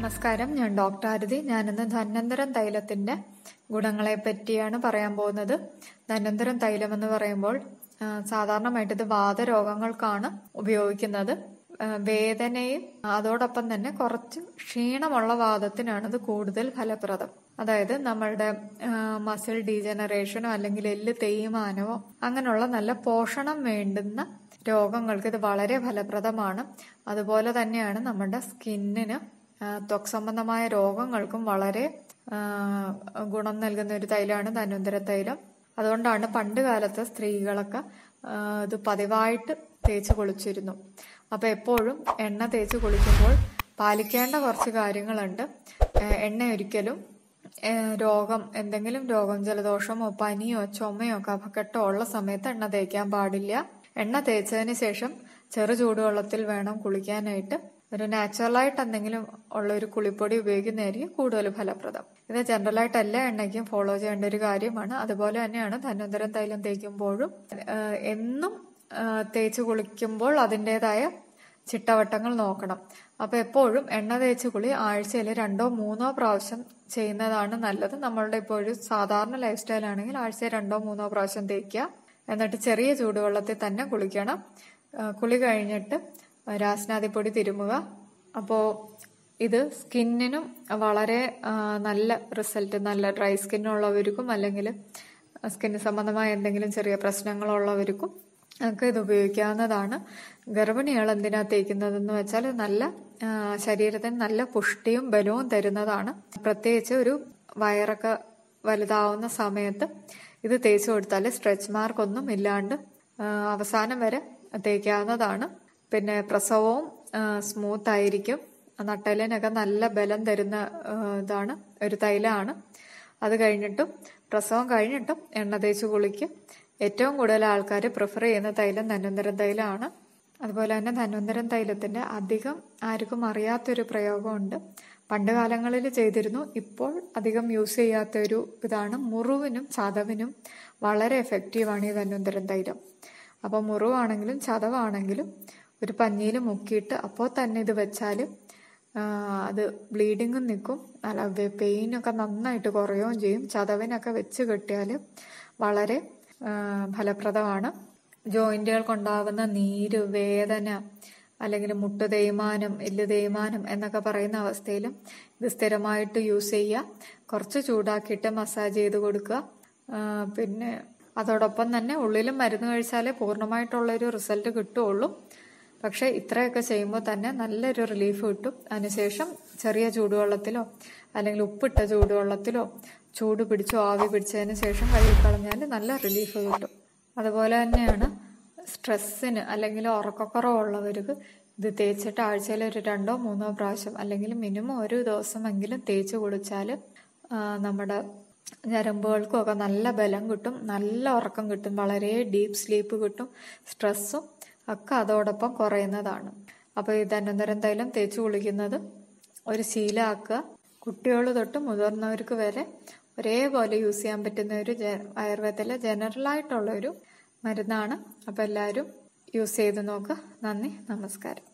നമസ്കാരം, ഞാൻ ഡോക്ടർ ആരതി. ഞാനിന്ന് ധന്വന്തരം തൈലത്തിൻ്റെ ഗുണങ്ങളെ പറ്റിയാണ് പറയാൻ പോകുന്നത്. ധന്വന്തരം തൈലം എന്ന് പറയുമ്പോൾ സാധാരണമായിട്ട് ഇത് വാതരോഗങ്ങൾക്കാണ് ഉപയോഗിക്കുന്നത്. വേദനയും അതോടൊപ്പം തന്നെ കുറച്ച് ക്ഷീണമുള്ള വാദത്തിനാണ് ഇത് കൂടുതൽ ഫലപ്രദം. അതായത് നമ്മളുടെ മസിൽ ഡീജനറേഷനോ അല്ലെങ്കിൽ എല്ല് തേയ്മാനമോ അങ്ങനെയുള്ള നല്ല പോഷണം വേണ്ടുന്ന രോഗങ്ങൾക്ക് ഇത് വളരെ ഫലപ്രദമാണ്. അതുപോലെ തന്നെയാണ് നമ്മുടെ സ്കിന്നിന്, ത്വക് സംബന്ധമായ രോഗങ്ങൾക്കും വളരെ ഗുണം നൽകുന്ന ഒരു തൈലമാണ് ധന്വന്തര തൈലം. അതുകൊണ്ടാണ് പണ്ട് കാലത്ത് സ്ത്രീകളൊക്കെ ഇത് പതിവായിട്ട് തേച്ച് കുളിച്ചിരുന്നു. അപ്പൊ എപ്പോഴും എണ്ണ തേച്ച് കുളിക്കുമ്പോൾ പാലിക്കേണ്ട കുറച്ച് കാര്യങ്ങളുണ്ട്. എണ്ണ ഒരിക്കലും രോഗം, എന്തെങ്കിലും രോഗം, ജലദോഷമോ പനിയോ ചുമയോ കഫക്കെട്ടോ ഉള്ള സമയത്ത് എണ്ണ തേക്കാൻ പാടില്ല. എണ്ണ തേച്ചതിന് ശേഷം ചെറു ചൂടുവെള്ളത്തിൽ വേണം കുളിക്കാനായിട്ട്. ഒരു നാച്ചുറലായിട്ട് എന്തെങ്കിലും ഉള്ള ഒരു കുളിപ്പൊടി ഉപയോഗിക്കുന്നതായിരിക്കും കൂടുതൽ ഫലപ്രദം. ഇത് ജനറലായിട്ട് എല്ലാ എണ്ണയ്ക്കും ഫോളോ ചെയ്യേണ്ട ഒരു കാര്യമാണ്. അതുപോലെ തന്നെയാണ് ധന്വന്തരം തൈലം തേക്കുമ്പോഴും. എന്നും തേച്ച് കുളിക്കുമ്പോൾ അതിൻ്റെതായ ചിട്ടവട്ടങ്ങൾ നോക്കണം. അപ്പൊ എപ്പോഴും എണ്ണ തേച്ച് കുളി ആഴ്ചയിൽ 2 or 3 പ്രാവശ്യം ചെയ്യുന്നതാണ് നല്ലത്. നമ്മളുടെ ഇപ്പോൾ ഒരു സാധാരണ ലൈഫ് സ്റ്റൈൽ ആണെങ്കിൽ ആഴ്ചയിൽ 2 or 3 പ്രാവശ്യം തേക്കുക. എന്നിട്ട് ചെറിയ ചൂടുവെള്ളത്തിൽ തന്നെ കുളിക്കണം. കുളി കഴിഞ്ഞിട്ട് രാസ്നാദിപ്പൊടി തിരുമുക. അപ്പോൾ ഇത് സ്കിന്നിനും വളരെ നല്ല റിസൾട്ട്, നല്ല ഡ്രൈ സ്കിന്നുള്ളവർക്കും അല്ലെങ്കിൽ സ്കിൻ സംബന്ധമായ എന്തെങ്കിലും ചെറിയ പ്രശ്നങ്ങളുള്ളവർക്കും ഒക്കെ ഇത് ഉപയോഗിക്കാവുന്നതാണ്. ഗർഭിണികൾ എന്തിനാ തേക്കുന്നതെന്ന് വെച്ചാൽ നല്ല ശരീരത്തിന് നല്ല പുഷ്ടിയും ബലവും തരുന്നതാണ്. പ്രത്യേകിച്ച് ഒരു വയറൊക്കെ വലുതാവുന്ന സമയത്ത് ഇത് തേച്ചു കൊടുത്താൽ സ്ട്രെച്ച് മാർക്കൊന്നും ഇല്ലാണ്ട് അവസാനം വരെ തേക്കാവുന്നതാണ്. പിന്നെ പ്രസവവും സ്മൂത്ത് ആയിരിക്കും. നട്ടെല്ലിനൊക്കെ നല്ല ബലം തരുന്ന ഇതാണ്, ഒരു തൈലമാണ്. അത് കഴിഞ്ഞിട്ടും പ്രസവം കഴിഞ്ഞിട്ടും എണ്ണ തേച്ച് കുളിക്കും. ഏറ്റവും കൂടുതൽ ആൾക്കാർ പ്രിഫർ ചെയ്യുന്ന തൈലം ധന്വന്തരം തൈലമാണ്. അതുപോലെ തന്നെ ധന്വന്തരം തൈലത്തിന്റെ അധികം ആർക്കും അറിയാത്തൊരു പ്രയോഗമുണ്ട്. പണ്ട് കാലങ്ങളിൽ ചെയ്തിരുന്നു, ഇപ്പോൾ അധികം യൂസ് ചെയ്യാത്തൊരു ഇതാണ്. മുറിവിനും ചതവിനും വളരെ എഫക്റ്റീവാണ് ഈ ധന്വന്തരം തൈലം. അപ്പോൾ മുറിവാണെങ്കിലും ചതവാണെങ്കിലും ഒരു പഞ്ഞിയിൽ മുക്കിയിട്ട് അപ്പോൾ തന്നെ ഇത് വെച്ചാൽ അത് ബ്ലീഡിങ്ങും നിൽക്കും, നല്ല പെയിനൊക്കെ നന്നായിട്ട് കുറയുകയും ചെയ്യും. ചതവിനൊക്കെ വെച്ച് കെട്ടിയാൽ വളരെ ഫലപ്രദമാണ്. ജോയിന്റുകൾക്കുണ്ടാകുന്ന നീര്, വേദന, അല്ലെങ്കിൽ മുട്ടു തേയ്മാനം, എല്ല് തേയ്മാനം എന്നൊക്കെ പറയുന്ന അവസ്ഥയിലും ഇത് സ്ഥിരമായിട്ട് യൂസ് ചെയ്യുക. കുറച്ച് ചൂടാക്കിയിട്ട് മസാജ് ചെയ്ത് കൊടുക്കുക. പിന്നെ അതോടൊപ്പം തന്നെ ഉള്ളിലും മരുന്ന് കഴിച്ചാലേ പൂർണ്ണമായിട്ടുള്ളൊരു റിസൾട്ട് കിട്ടുകയുള്ളൂ. പക്ഷെ ഇത്രയൊക്കെ ചെയ്യുമ്പോൾ തന്നെ നല്ലൊരു റിലീഫ് കിട്ടും. അതിനുശേഷം ചെറിയ ചൂടുവെള്ളത്തിലോ അല്ലെങ്കിൽ ഉപ്പിട്ട ചൂടുവെള്ളത്തിലോ ചൂട് പിടിച്ചോ ആവി പിടിച്ചതിന് ശേഷം കഴുകി കളഞ്ഞാൽ നല്ല റിലീഫ് കിട്ടും. അതുപോലെ തന്നെയാണ് സ്ട്രെസ്സിന് അല്ലെങ്കിൽ ഉറക്കക്കുറവുള്ളവർക്ക് ഇത് തേച്ചിട്ട് ആഴ്ചയിൽ 2 or 3 പ്രാവശ്യം അല്ലെങ്കിൽ മിനിമം ഒരു ദിവസമെങ്കിലും തേച്ച് കുളിച്ചാൽ നമ്മുടെ ഞരമ്പുകൾക്കും ഒക്കെ നല്ല ബലം കിട്ടും, നല്ല ഉറക്കം കിട്ടും, വളരെ ഡീപ്പ് സ്ലീപ്പ് കിട്ടും. സ്ട്രെസ്സും ഒക്കെ അതോടൊപ്പം കുറയുന്നതാണ്. അപ്പോൾ ഈ ധന്വന്തരം തൈലം തേച്ച് കുളിക്കുന്നത് ഒരു ശീലമാക്കുക. കുട്ടികൾ തൊട്ട് മുതിർന്നവർക്ക് വരെ ഒരേപോലെ യൂസ് ചെയ്യാൻ പറ്റുന്ന ഒരു ആയുർവേദത്തിലെ ജനറലായിട്ടുള്ള ഒരു മരുന്നാണ്. അപ്പോൾ എല്ലാവരും യൂസ് ചെയ്ത് നോക്കുക. നന്ദി, നമസ്കാരം.